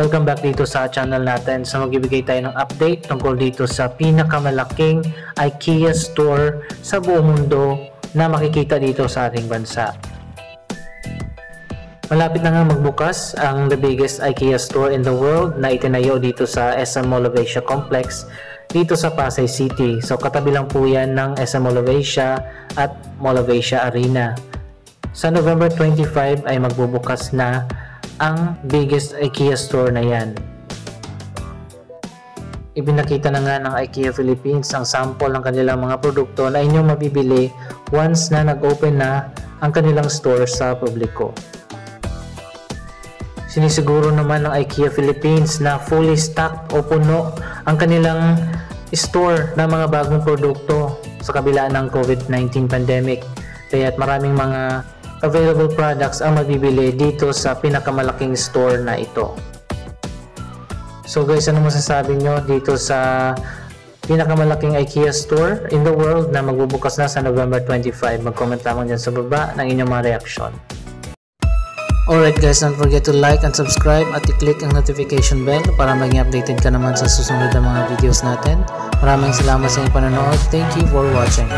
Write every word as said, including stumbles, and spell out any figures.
Welcome back dito sa channel natin. So magbibigay tayo ng update tungkol dito sa pinakamalaking IKEA store sa buong mundo na makikita dito sa ating bansa. Malapit na nga magbukas ang the biggest IKEA store in the world na itinayo dito sa S M Mall of Asia Complex dito sa Pasay City. So katabi lang po yan ng S M Mall of Asia at Mall of Asia Arena. Sa November twenty-five ay magbubukas na ang biggest IKEA store na yan. Ipinakita na nga ng IKEA Philippines ang sample ng kanilang mga produkto na inyong mabibili once na nag-open na ang kanilang store sa publiko. Sinisiguro naman ng IKEA Philippines na fully stocked o puno ang kanilang store ng mga bagong produkto sa kabila ng COVID nineteen pandemic. Kaya't maraming mga available products ang mabibili dito sa pinakamalaking store na ito. So guys, ano masasabi nyo dito sa pinakamalaking IKEA store in the world na magbubukas na sa November twenty-five? Mag-comment lamang dyan sa baba ng inyong mga reaksyon. Alright guys, don't forget to like and subscribe at i-click ang notification bell para maging updated ka naman sa susunod na mga videos natin. Maraming salamat sa inyong panonood. Thank you for watching.